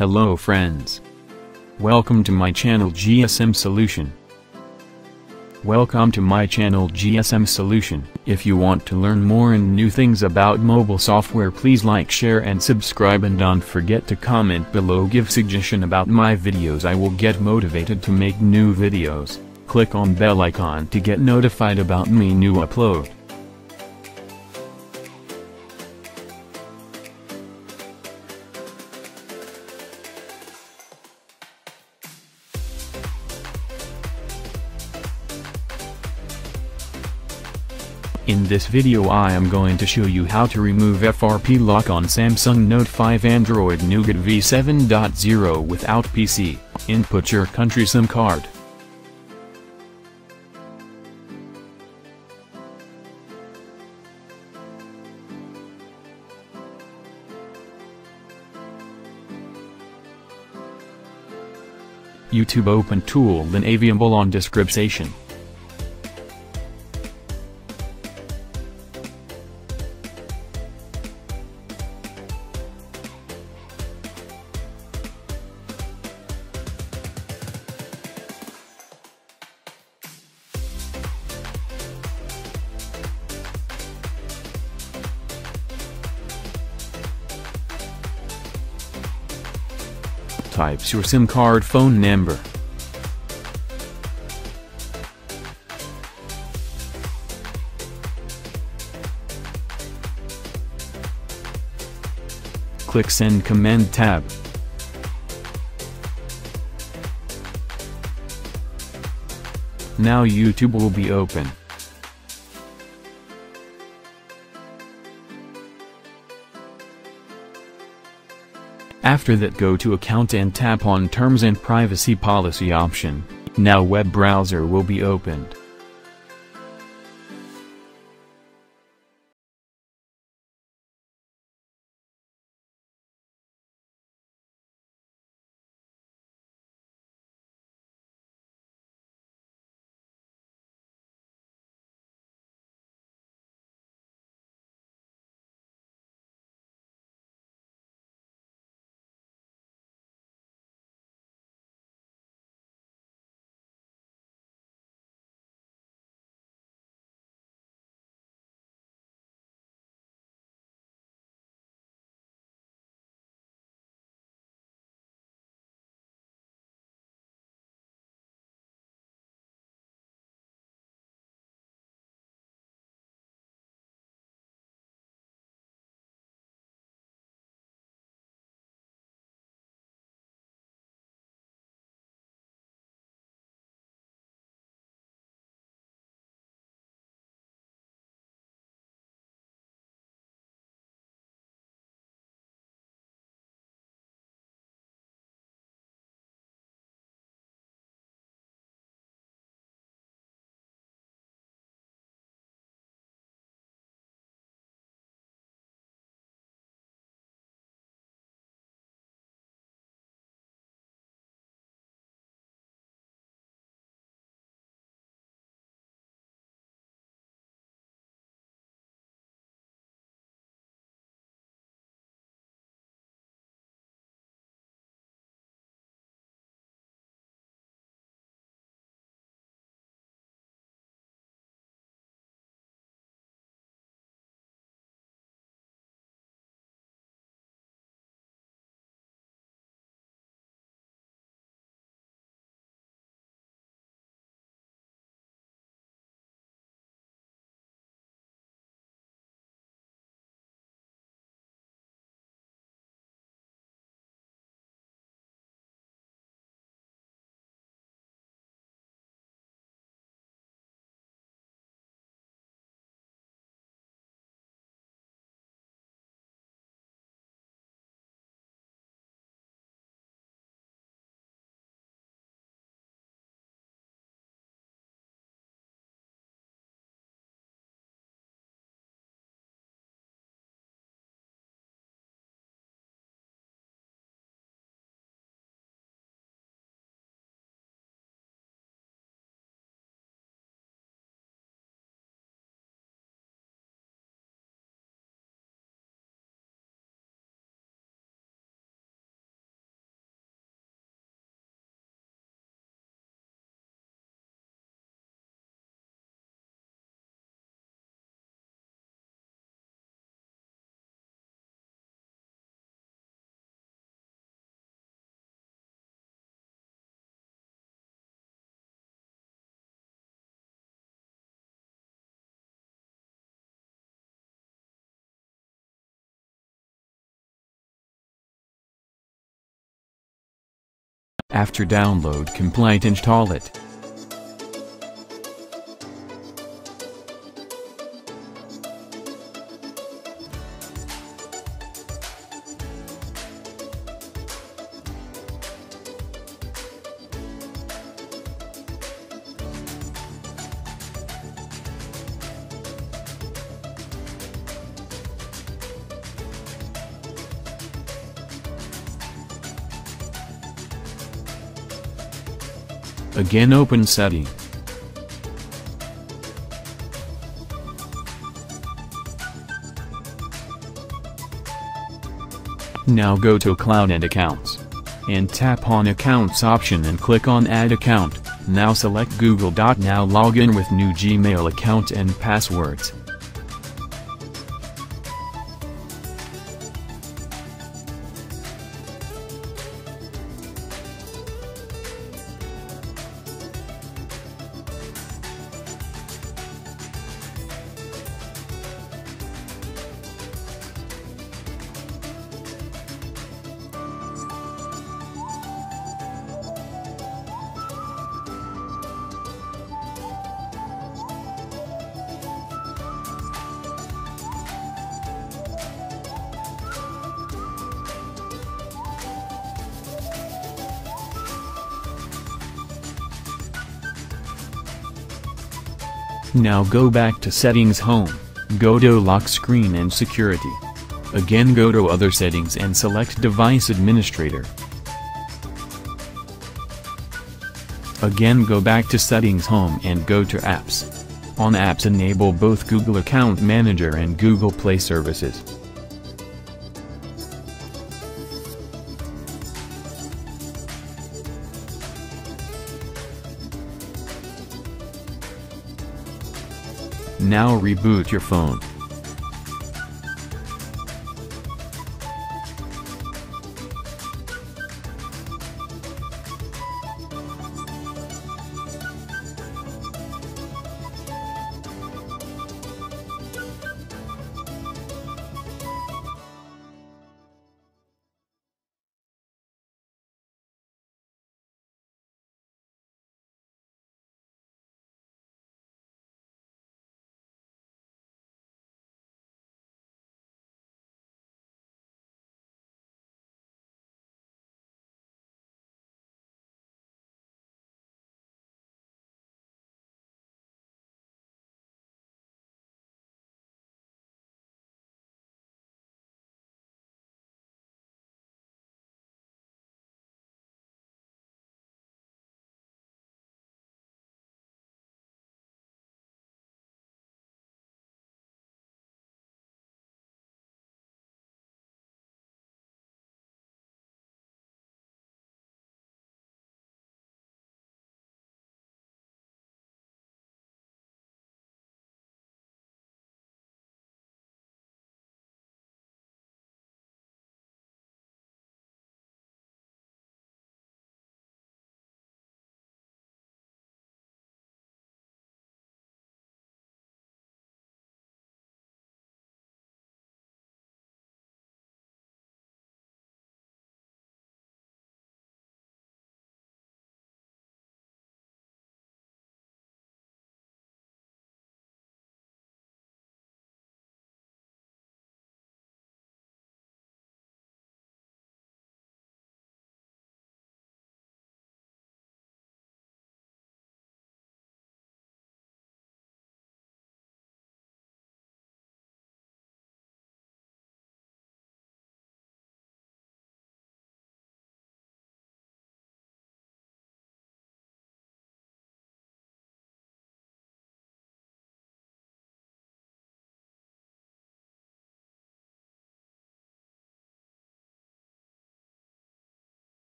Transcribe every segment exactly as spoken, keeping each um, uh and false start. Hello friends. Welcome to my channel G S M Solution. Welcome to my channel G S M Solution. If you want to learn more and new things about mobile software, please like, share and subscribe, and don't forget to comment below, give suggestion about my videos. I will get motivated to make new videos. Click on bell icon to get notified about me new upload. In this video I am going to show you how to remove F R P lock on Samsung Note five Android Nougat v seven point zero without P C. Input your country SIM card. YouTube open tool then available on description. Types your SIM card phone number. Click Send Command tab. Now YouTube will be open. After that, go to Account and tap on Terms and Privacy Policy option. Now web browser will be opened. After download complete, install it. Again open setting. Now go to Cloud and Accounts. And tap on Accounts option and click on Add Account. Now select Google. Now log in with new Gmail account and passwords. Now go back to Settings Home, go to Lock Screen and Security. Again go to Other Settings and select Device Administrator. Again go back to Settings Home and go to Apps. On Apps enable both Google Account Manager and Google Play services. Now reboot your phone.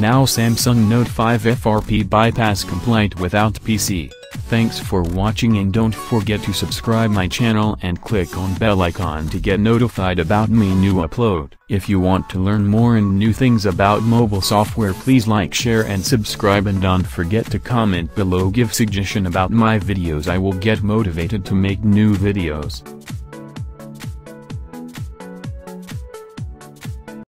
Now Samsung Note five F R P bypass complaint without P C. Thanks for watching, and don't forget to subscribe my channel and click on bell icon to get notified about me new upload. If you want to learn more and new things about mobile software, please like, share and subscribe, and don't forget to comment below, give suggestion about my videos. I will get motivated to make new videos.